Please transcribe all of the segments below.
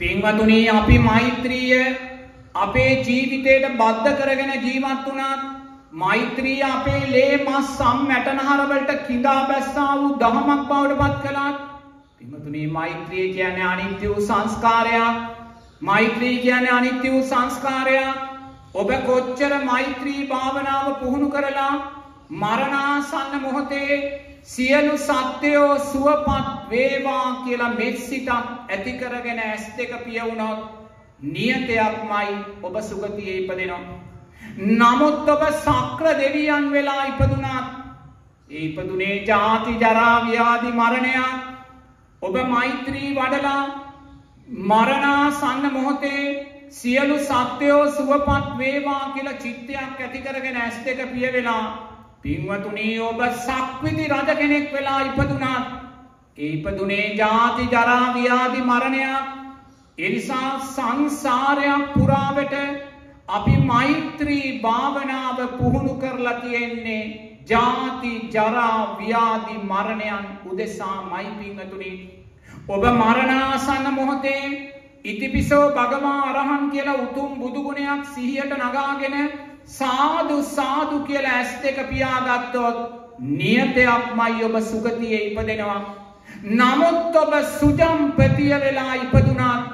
පින්වතුනි අපි මෛත්‍රිය අපේ ජීවිතයට බද්ධ කරගෙන ජීවත් වුණාත් මෛත්‍රිය අපේ ලේ මස් සම් ඇටනහර වලට කිඳා බැස්සා වූ දහමක් බවට පත් කළාත් පින්වතුනි මෛත්‍රිය කියන්නේ අනිත්‍ය වූ සංස්කාරයක්. මෛත්‍රී කියන්නේ අනිත්‍ය වූ සංස්කාරය. ඔබ කොච්චර මෛත්‍රී භාවනාව පුහුණු කරලා මරණාසන්න මොහොතේ සියලු සත්වයෝ සුවපත් වේවා කියලා මෙත් සිතක් ඇති කරගෙන ඇස් දෙක පිය වුණොත් නියතයක්මයි ඔබ සුගතියේ ඉපදෙනවා. නමුත් ඔබ සක්‍ර දෙවියන් වෙලා ඉපදුණාත් ඒ ඉපදුනේ ජාති ජරා ව්‍යාධි මරණය ඔබ මෛත්‍රී වඩලා මරණාසන්න මොහොතේ සියලු සත්වයෝ සුවපත් වේවා කියලා චිත්තයක් ඇති කරගෙන ඇස් දෙක පිය වෙලා පින්වතුනි ඔබ සක්විති රජ කෙනෙක් වෙලා ඉපදුණාත් ඒ ඉපදුනේ ජාති ජරා ව්‍යාධි මරණය. ඒ නිසා සංසාරයක් පුරාවට අපි මෛත්‍රී භාවනාව පුහුණු කරලා තියෙන්නේ ජාති ජරා ව්‍යාධි මරණයන් උදෙසාමයි. පින්වතුනි ඔබ මරණාසන්න මොහොතේ ඉතිපිසෝ භගවා අරහන් කියලා උතුම් බුදු ගුණයක් සිහියට නගාගෙන සාදු සාදු කියලා ඇස් දෙක පියාගත්තොත් නියතයක්මයි ඔබ සුගතියේ ඉපදෙනවා. නමුත් ඔබ සුජම්පතිය වෙලා ඉපදුණාත්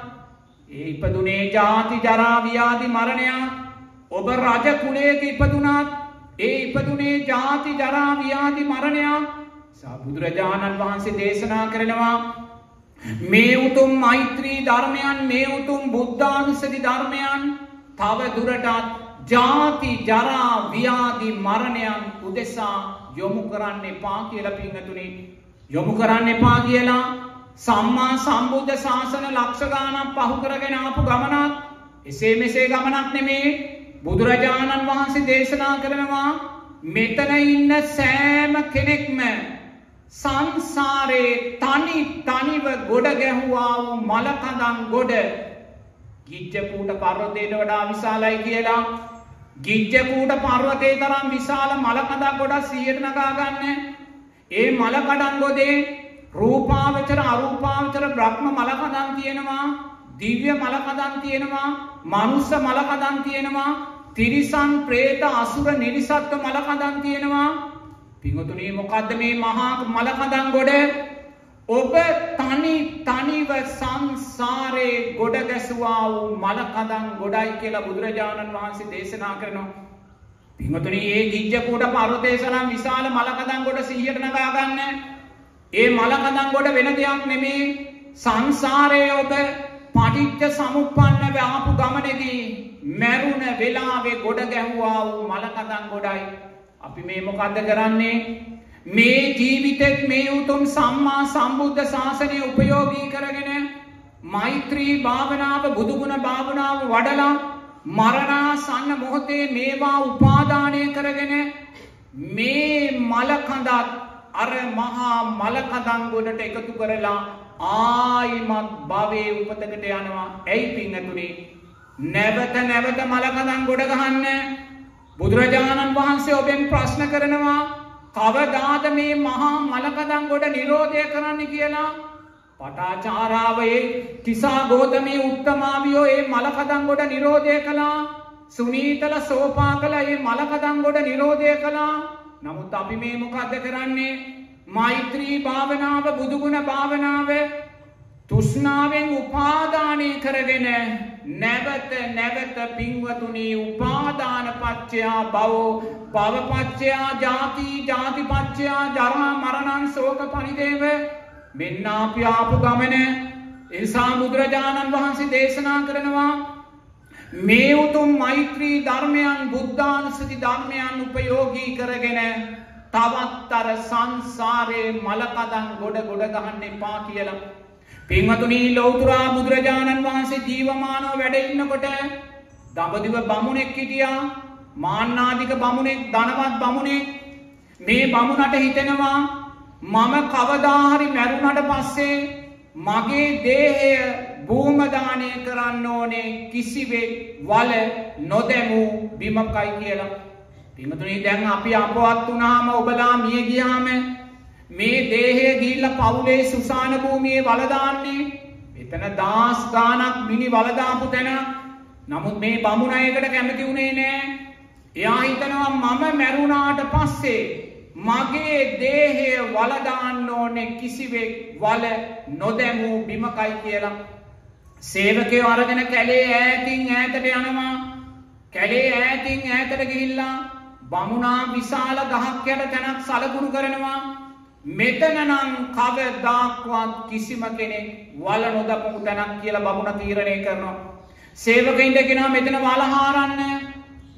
ඒ ඉපදුනේ ජාති ජරා ව්‍යාධි මරණය. ඔබ රජ කුලයක ඉපදුණාත් ඒ ඉපදුනේ ජාති ජරා ව්‍යාධි මරණය. බුදුරජාණන් වහන්සේ දේශනා කරනවා මේ උතුම් මෛත්‍රී ධර්මයන් මේ උතුම් බුද්ධානුස්සති ධර්මයන් තව දුරටත් ජාති ජරා ව්‍යාධි මරණයන් උදෙසා යොමු කරන්න එපා කියලා පින්වතුනි යොමු කරන්න එපා කියලා සම්මා සම්බුද්ධ ශාසන ලක්ෂ ගාණක් පහු කරගෙන ආපු ගමනක් එසේ මෙසේ ගමනක් නෙමේ. බුදුරජාණන් වහන්සේ දේශනා කරනවා මෙතන ඉන්න සෑම කෙනෙක්ම සංසාරේ තනි තනිව ගොඩ ගැහුවා වූ මලකඳන් ගොඩ ගිජ්ජකූට පර්වතයට වඩා විශාලයි කියලා ගිජ්ජකූට පර්වතේ තරම් විශාල මලකඳන් ගොඩ සියයට නගා ගන්න. ඒ මලකඳන් ගොඩේ රූපාවචර අරූපාවචර බ්‍රහ්ම මලකඳන් තියෙනවා, දිව්‍ය මලකඳන් තියෙනවා, මනුස්ස මලකඳන් තියෙනවා, තිරිසන් ප්‍රේත අසුර නිරිසත්ව මලකඳන් තියෙනවා. පින්වතුනි මොකද්ද මේ මහා මලකඳන් ගොඩ? ඔබ තනි තනිව සංසාරේ ගොඩ ගැසුවා වූ මලකඳන් ගොඩයි කියලා බුදුරජාණන් වහන්සේ දේශනා කරනවා. පින්වතුනි මේ ගිජ්ජකූට පර්වතේසනම් විශාල මලකඳන් ගොඩ සිහියට නගා ගන්න. ඒ මලකඳන් ගොඩ වෙන දෙයක් නෙමේ. සංසාරයේ ඔබ පටිච්ච සමුප්පන්න ව්‍යාපු ගමනේදී මැරුණ වෙලාවේ ගොඩ ගැහුවා වූ මලකඳන් ගොඩයි. අපි මේ මොකද්ද කරන්නේ? මේ ජීවිතෙත් මේ උතුම් සම්මා සම්බුද්ධ ශාසනය උපයෝගී කරගෙන මෛත්‍රී භාවනාව බුදු ගුණ භාවනාව වඩලා මරණාසන්න මොහොතේ මේවා උපාදානය කරගෙන මේ මලකඳත් අර මහා මලකඳන් ගොඩට එකතු කරලා ආයිමත් භවයේ උපතකට යනවා. ඇයි පින්නතුනි? නැවත නැවත මලකඳන් ගොඩ ගහන්න. බුදුරජාණන් වහන්සේ ඔබෙන් ප්‍රශ්න කරනවා කවදාද මේ මහා මලකඳන් ගොඩ නිරෝධය කරන්න කියලා. පටාචාරාවේ තිසා ගෝතමී උත්තමාවියෝ මේ මලකඳන් ගොඩ නිරෝධය කළා. සුනීතල සෝපාකල මේ මලකඳන් ගොඩ නිරෝධය කළා. නමුත් අපි මේ මොකද්ද කරන්නේ? මෛත්‍රී භාවනාව, බුදුගුණ භාවනාව තෘෂ්ණාවෙන් උපාදානය කරගෙන නැවත නැවත පින්වතුනි උපාදාන පච්චයා භවෝ භව පච්චයා ජාති ජාති පච්චයා ජරා මරණං ශෝක පරිදේව මෙන්න අපි ආපු ගමන. එනිසා බුදුරජාණන් වහන්සේ දේශනා කරනවා මේ උතුම් මෛත්‍රී ධර්මයන් බුද්ධානුස්සති ධර්මයන් උපයෝගී කරගෙන තවත් අර සංසාරේ මලකඳන් ගොඩ ගොඩ ගහන්න එපා කියලා. පින්වතුනි ලෞතුරා බුදුරජාණන් වහන්සේ ජීවමානව වැඩ ඉන්නකොට දඹදිව බමුණෙක් හිටියා. මාන්නාධික බමුණෙක්, ධනවත් බමුණෙක්. මේ බමුණට හිතෙනවා මම කවදා හරි මැරුණාට පස්සේ මගේ දේහය භූම දානය කරන්න ඕනේ කිසිවෙක් වල නොදැමූ බිමකයි කියලා. පින්වතුනි දැන් අපි අපවත් වුණාම ඔබලා මිය ගියාම මේ දේහය ගිහිල්ලා පවුලේ සුසාන භූමියේ වල දාන්නේ. එතන 10 ගාණක් මිනි වල දාපු තැන. නමුත් මේ බමුණ අයකට කැමති උනේ නෑ. එයා හිතනවා මම මැරුණාට පස්සේ මගේ දේහය වල දාන්න ඕනේ කිසිවෙක් වල නොදැමූ බිමකයි කියලා. සේවකයෝ අරගෙන කැලේ ඈතින් ඈතට යනවා. කැලේ ඈතින් ඈතට ගිහිල්ලා බමුණා විශාල ගහක් යට තැනක් සලකුණු කරනවා. මෙතන නම් කවදාක්වත් කිසිම කෙනෙක් වල නොදපු තැනක් කියලා බමුණ තීරණය කරනවා. සේවකයින්ට කියනවා මෙතන වල හාරන්න,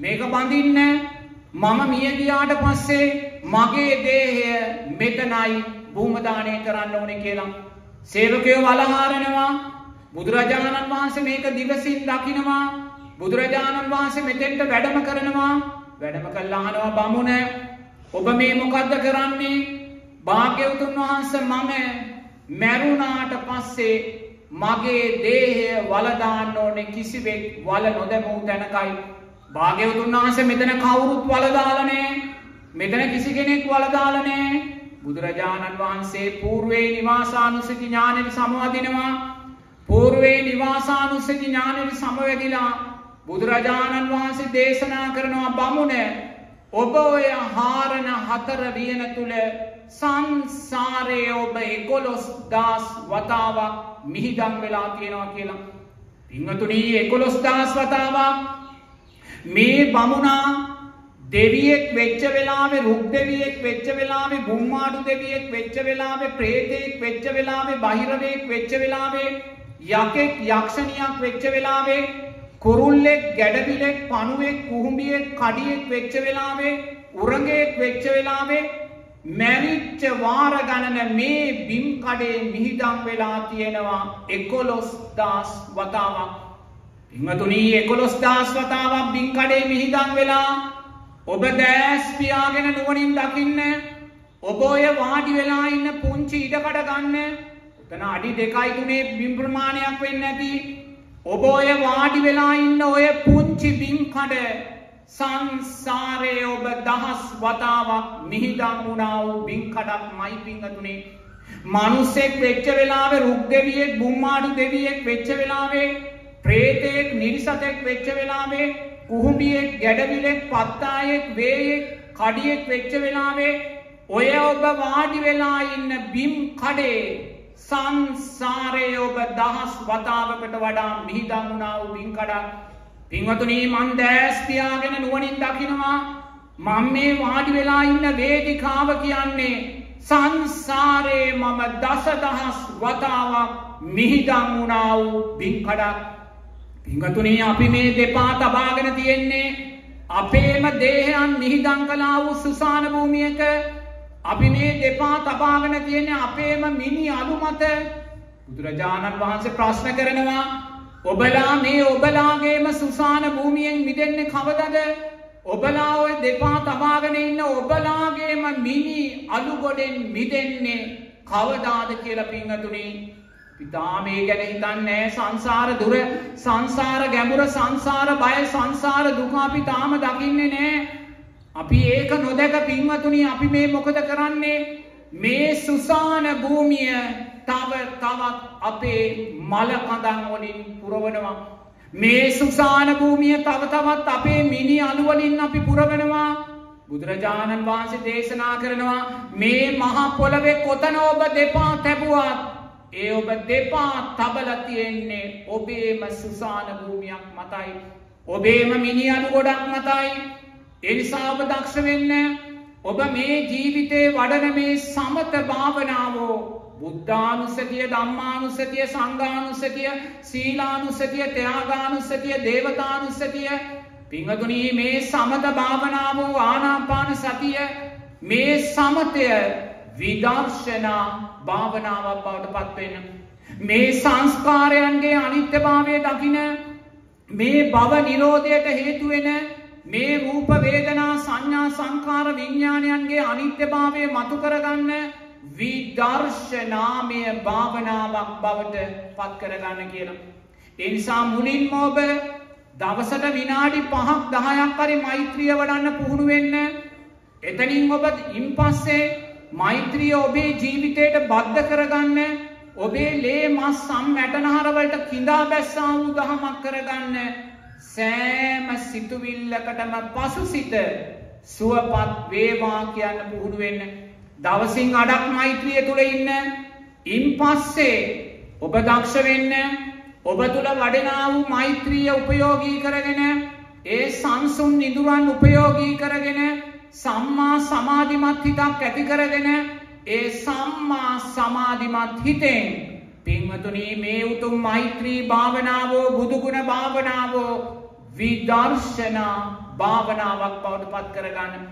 මේක බඳින්න, මම මිය ගියාට පස්සේ මගේ දේහය මෙතනයි භූම දානය කරන්න ඕනේ කියලා. සේවකයෝ වල හාරනවා. බුදුරජාණන් වහන්සේ මේක දිවසින් දකිනවා. බුදුරජාණන් වහන්සේ මෙතෙන්ට වැඩම කරනවා. වැඩම කළා අහනවා බමුණ ඔබ මේ මොකද්ද කරන්නේ? භාග්‍යවතුන් වහන්සේ මම මැරුණාට පස්සේ මගේ දේහය වල දාන්න ඕනේ කිසිවෙක් වල නොදැමූ තැනකයි. භාග්‍යවතුන් වහන්සේ මෙතන කවුරුත් වල දාලා නැහැ. මෙතන කිසි කෙනෙක් වල දාලා නැහැ. බුදුරජාණන් වහන්සේ పూర్වේ නිවාසානුස්සති ඥානෙ සමවදිනවා. పూర్වේ නිවාසානුස්සති ඥානෙ සමවැදිලා බුදුරජාණන් වහන්සේ දේශනා කරනවා බමුණ ඔබ ඔය හාරණ හතර වියන තුල සංසාරයේ ඔබ 11000 වතාවක් මිහිදම් වෙලා තියෙනවා කියලා. පින්වතුනි 11000 වතාවක් මේ බමුණා දෙවියෙක් වෙච්ච වෙලාවේ, රුක් දෙවියෙක් වෙච්ච වෙලාවේ, බුම්මාඩු දෙවියෙක් වෙච්ච වෙලාවේ, ප්‍රේතෙක් වෙච්ච වෙලාවේ, බහිරවෙක් වෙච්ච වෙලාවේ, යකෙක් යක්ෂණියක් වෙච්ච වෙලාවේ, කුරුල්ලෙක්, ගැඩවිලෙක්, පණුවෙක්, කුහුඹියෙක්, කඩියෙක් වෙච්ච වෙලාවේ, උරඟෙක් වෙච්ච වෙලාවේ මැරිච්ච වාර ගණන මේ බිම් කඩේ මිහිදම් වෙලා තියෙනවා 11000 වතාවක්. පින්වතුනි 11000 වතාවක් බිම් කඩේ මිහිදම් වෙලා ඔබ දැස් පියාගෙන නුවණින් දකින්න. ඔබ ඔය වාඩි වෙලා ඉන්න පුංචි ඉඩකඩ ගන්න. එතන අඩි 2-3 බිම් ප්‍රමාණයක් වෙන්නේ නැති. ඔබ ඔය වාඩි වෙලා ඉන්න ඔය පුංචි බිම් කඩ සංසාරයේ ඔබ 1000 වතාවක් මිහිදම් වුණා වූ බින්කඩක්මයි පින්වතුනි. මනුස්සෙක් වෙච්ච වෙලාවේ, රුක් දෙවියෙක්, බුම්මාඩු දෙවියෙක් වෙච්ච වෙලාවේ, ප්‍රේතෙක්, නිරිසතෙක් වෙච්ච වෙලාවේ, කුහුඹියෙක්, ගැඩවිලෙක්, පත්තායෙක්, වේයෙක්, කඩියෙක් වෙච්ච වෙලාවේ ඔය ඔබ වාඩි වෙලා ඉන්න බිම් කඩේ සංසාරයේ ඔබ 1000 වතාවකට වඩා මිහිදම් වුණා වූ බින්කඩක්. පින්වතුනි මන් දැස් පියාගෙන නුවණින් දකිනවා මම මේ වාඩි වෙලා ඉන්න වේදිකාව කියන්නේ සංසාරේ මම 10000 වතාවක් මිහිදම් වුණා වූ බින්කඩක්. පින්වතුනි අපි මේ දෙපා තබාගෙන තියෙන්නේ අපේම දේහයන් මිහිදම් කළා වූ සුසාන භූමියක. අපි මේ දෙපා තබාගෙන තියෙන්නේ අපේම මිනි අලු මත. බුදුරජාණන් වහන්සේ ප්‍රශ්න කරනවා ඔබලා මේ ඔබලාගේම සුසාන භූමියෙන් මිදෙන්නේ කවදද? ඔබලා ඔය දෙපා තබාගෙන ඉන්න ඔබලාගේම මිනි අලු ගොඩෙන් මිදෙන්නේ කවදාද කියලා පින්වතුනි. පිතා මේ ගැන හිතන්නේ සංසාර දුර, සංසාර ගැඹුර, සංසාර බය, සංසාර දුක අපි තාම දකින්නේ නැහැ. අපි ඒක නොදක පින්වතුනි අපි මේ මොකද කරන්නේ? මේ සුසාන භූමිය තව තවත් අපේ මල කඳන් වලින් පුරවනවා. මේ සුසාන භූමිය තව තවත් අපේ මිනි අලු වලින් අපි පුරවනවා. බුදුරජාණන් වහන්සේ දේශනා කරනවා මේ මහ පොළවේ කොතන ඔබ දෙපා තැබුවත් ඒ ඔබ දෙපා තබලා තියෙන්නේ ඔබේම සුසාන භූමියක් මතයි, ඔබේම මිනි අලු ගොඩක් මතයි. ඒ නිසා ඔබ දක්ෂ වෙන්න. ඔබ මේ ජීවිතේ වඩන මේ සමත භාවනාවෝ බුද්ධානුස්සතිය, ධම්මානුස්සතිය, සංඝානුස්සතිය, සීලානුස්සතිය, ත්‍යාගානුස්සතිය, දේවතානුස්සතිය. පින්වතුනි මේ සමත භාවනාව ආනාපාන සතිය මේ සමතය විදර්ශනා භාවනාවක් බවට පත් වෙන. මේ සංස්කාරයන්ගේ අනිත්‍යභාවය දකින, මේ භව නිරෝධයට හේතු වෙන මේ රූප වේදනා සංඥා සංකාර විඥානයන්ගේ අනිත්‍යභාවය මතු කරගන්න විදර්ශනාමය භාවනාවක් බවට පත් කරගන්න කියලා. ඒ නිසා මුලින්ම ඔබ දවසට විනාඩි 5-10ක් හරි මෛත්‍රිය වඩන්න පුහුණු වෙන්න. එතනින් ඔබ ඉන්පස්සේ මෛත්‍රිය ඔබේ ජීවිතයට බද්ධ කරගන්න. ඔබේ ලේ මස් සම්ඇටනහර වලට කිඳා බැස්සා වූ දහමක් කරගන්න. සෑම සිතුවිල්ලකටම පසුසිත සුවපත් වේවා කියන්න පුහුණු වෙන්න. දවසින් අඩක් මෛත්‍රිය තුල ඉන්න. ඉන්පස්සේ ඔබ දක්ෂ වෙන්න. ඔබ තුල වඩනා වූ මෛත්‍රිය උපයෝගී කරගෙන ඒ සංසුන් නිදුරන් උපයෝගී කරගෙන සම්මා සමාධිමත් හිතක් ඇති කරගෙන ඒ සම්මා සමාධිමත් හිතෙන් පින්වතුනි මේ උතුම් මෛත්‍රී භාවනාවෝ බුදුගුණ භාවනාවෝ විදර්ශනා භාවනාවක් බවට පත් කරගන්න.